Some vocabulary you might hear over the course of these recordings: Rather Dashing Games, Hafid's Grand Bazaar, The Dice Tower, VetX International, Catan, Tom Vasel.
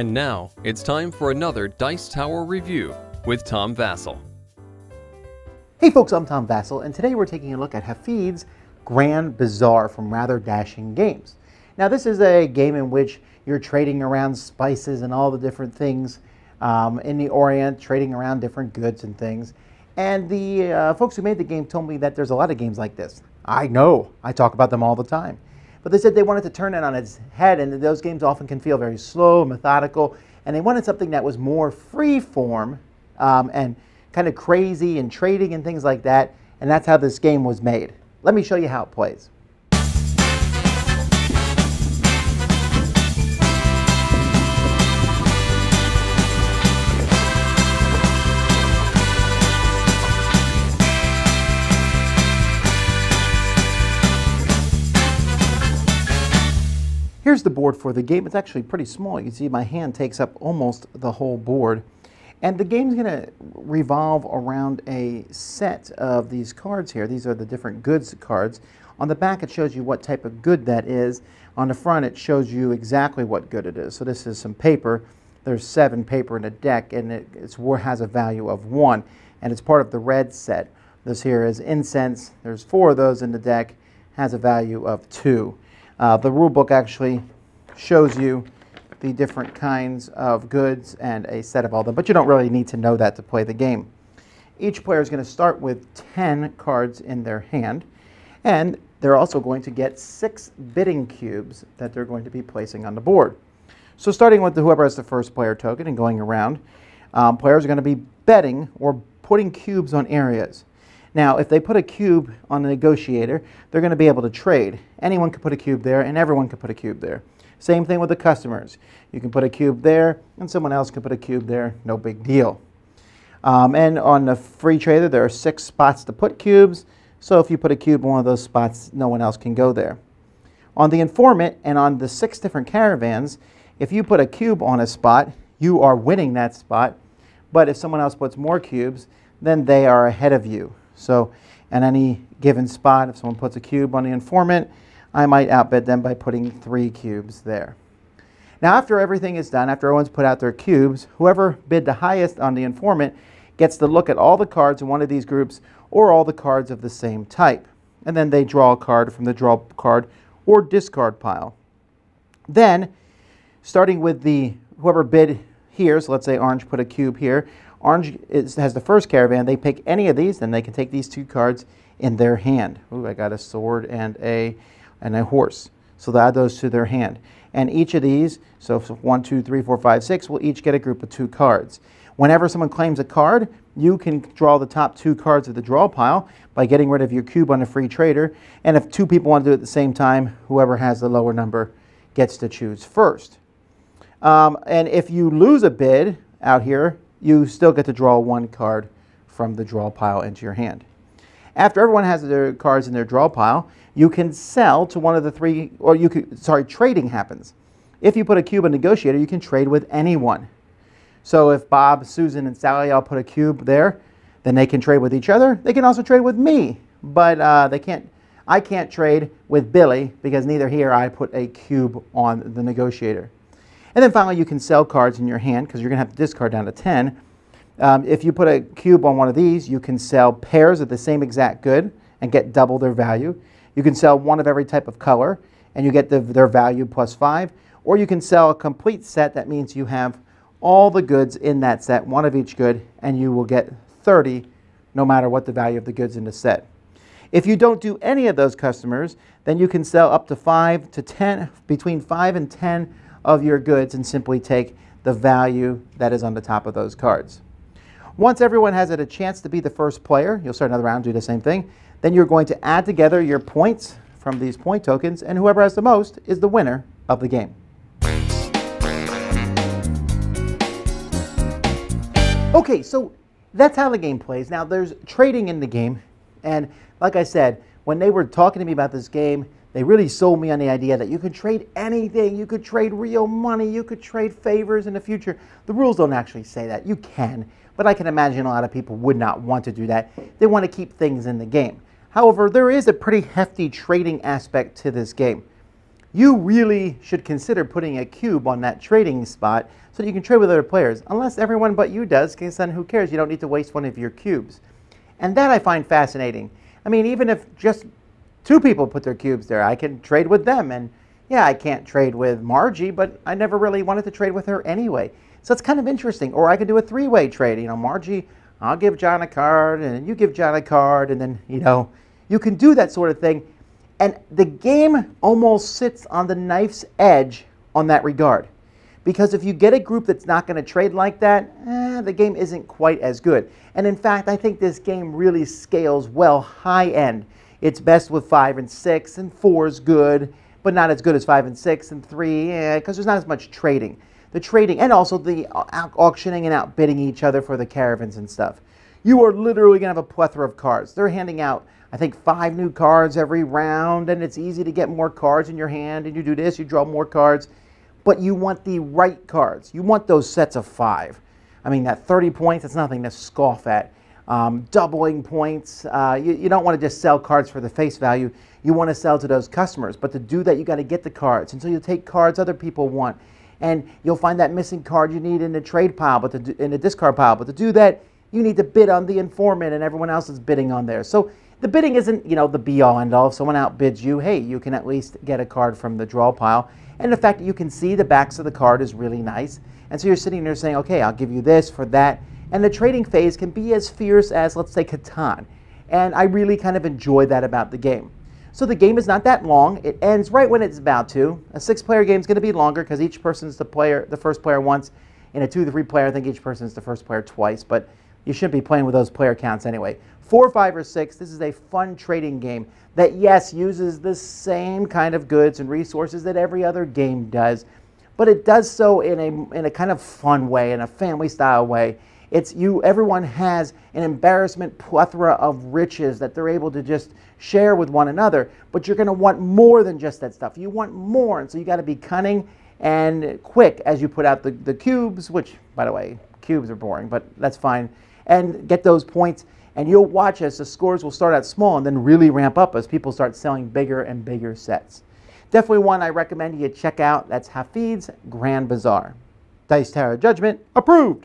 And now, it's time for another Dice Tower review with Tom Vasel. Hey folks, I'm Tom Vasel, and today we're taking a look at Hafid's Grand Bazaar from Rather Dashing Games. Now this is a game in which you're trading around spices and all the different things in the Orient, trading around different goods and things. And the folks who made the game told me that there's a lot of games like this. I know, I talk about them all the time. But they said they wanted to turn it on its head, and those games often can feel very slow, methodical, and they wanted something that was more free form and kind of crazy and trading and things like that, and that's how this game was made. Let me show you how it plays. Here's the board for the game. It's actually pretty small. You can see my hand takes up almost the whole board. And the game's going to revolve around a set of these cards here. These are the different goods cards. On the back, it shows you what type of good that is. On the front, it shows you exactly what good it is. So this is some paper. There's 7 paper in a deck, and it has a value of 1. And it's part of the red set. This here is incense. There's 4 of those in the deck. Has a value of 2. The rule book actually shows you the different kinds of goods and a set of all them, but you don't really need to know that to play the game. Each player is going to start with 10 cards in their hand, and they're also going to get 6 bidding cubes that they're going to be placing on the board. So starting with whoever has the first player token and going around, players are going to be betting or putting cubes on areas. Now, if they put a cube on the negotiator, they're going to be able to trade. Anyone can put a cube there, and everyone can put a cube there. Same thing with the customers. You can put a cube there, and someone else can put a cube there. No big deal. And on the free trader, there are 6 spots to put cubes. So if you put a cube in one of those spots, no one else can go there. On the informant and on the 6 different caravans, if you put a cube on a spot, you are winning that spot. But if someone else puts more cubes, then they are ahead of you. So at any given spot, if someone puts a cube on the informant, I might outbid them by putting 3 cubes there. Now, after everything is done, after everyone's put out their cubes, whoever bid the highest on the informant gets to look at all the cards in one of these groups or all the cards of the same type. And then they draw a card from the draw card or discard pile. Then, starting with whoever bid here, so let's say Orange put a cube here, Orange has the first caravan. They pick any of these, then they can take these 2 cards in their hand. Ooh, I got a sword and a horse. So they'll add those to their hand. And each of these, so 1, 2, 3, 4, 5, 6, will each get a group of 2 cards. Whenever someone claims a card, you can draw the top 2 cards of the draw pile by getting rid of your cube on a free trader. And if 2 people want to do it at the same time, whoever has the lower number gets to choose first. And if you lose a bid out here, you still get to draw 1 card from the draw pile into your hand. After everyone has their cards in their draw pile, you can sell to one of the 3, or you could, sorry, trading happens. If you put a cube in negotiator, you can trade with anyone. So if Bob, Susan, and Sally all put a cube there, then they can trade with each other. They can also trade with me, but I can't trade with Billy because neither he or I put a cube on the negotiator. And then finally, you can sell cards in your hand because you're going to have to discard down to 10. If you put a cube on one of these, you can sell pairs of the same exact good and get double their value. You can sell one of every type of color, and you get their value plus 5. Or you can sell a complete set. That means you have all the goods in that set, 1 of each good, and you will get 30 no matter what the value of the goods in the set. If you don't do any of those customers, then you can sell up to 5 to 10, between 5 and 10 of your goods, and simply take the value that is on the top of those cards. Once everyone has had a chance to be the first player, you'll start another round, do the same thing. Then you're going to add together your points from these point tokens, and whoever has the most is the winner of the game. Okay, so that's how the game plays. Now, there's trading in the game, and like I said, when they were talking to me about this game, they really sold me on the idea that you could trade anything. You could trade real money. You could trade favors in the future. The rules don't actually say that. You can, but I can imagine a lot of people would not want to do that. They want to keep things in the game. However, there is a pretty hefty trading aspect to this game. you really should consider putting a cube on that trading spot so that you can trade with other players, unless everyone but you does, because then who cares? You don't need to waste one of your cubes. And that I find fascinating. I mean, even if just two people put their cubes there, I can trade with them. And yeah, I can't trade with Margie, but I never really wanted to trade with her anyway. So it's kind of interesting. Or I could do a three-way trade. You know, Margie, I'll give John a card, and then you give John a card, and then, you know, you can do that sort of thing. And the game almost sits on the knife's edge on that regard. Because if you get a group that's not going to trade like that, the game isn't quite as good. And in fact, I think this game really scales well high end. It's best with 5 and 6, and 4's good, but not as good as 5 and 6, and 3, because there's not as much trading. The trading, and also the auctioning and outbidding each other for the caravans and stuff. You are literally going to have a plethora of cards. They're handing out, I think, 5 new cards every round, and it's easy to get more cards in your hand, and you do this, you draw more cards. But you want the right cards. You want those sets of 5. I mean, that 30 points, that's nothing to scoff at. Doubling points, you don't want to just sell cards for the face value. You want to sell to those customers. But to do that, you got to get the cards. And so you'll take cards other people want. And you'll find that missing card you need in the trade pile, but in the discard pile. But to do that, you need to bid on the informant, and everyone else is bidding on theirs. So the bidding isn't, you know, the be-all end-all. If someone outbids you, hey, you can at least get a card from the draw pile. And the fact that you can see the backs of the card is really nice. And so you're sitting there saying, okay, I'll give you this for that. And the trading phase can be as fierce as, let's say, Catan. And I really kind of enjoy that about the game. So the game is not that long. It ends right when it's about to. A 6-player game is going to be longer because each person's the first player once. In a 2 to 3 player, I think each person's the first player twice. But you shouldn't be playing with those player counts anyway. 4, 5, or 6, this is a fun trading game that, yes, uses the same kind of goods and resources that every other game does, but it does so in a kind of fun way, in a family-style way. Everyone has an embarrassment plethora of riches that they're able to just share with one another, but you're going to want more than just that stuff. You want more, and so you got to be cunning and quick as you put out the cubes, which, by the way, cubes are boring, but that's fine, and get those points. And you'll watch as the scores will start out small and then really ramp up as people start selling bigger and bigger sets. Definitely one I recommend you check out. That's Hafid's Grand Bazaar. Dice Tower Judgment approved!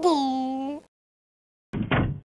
door!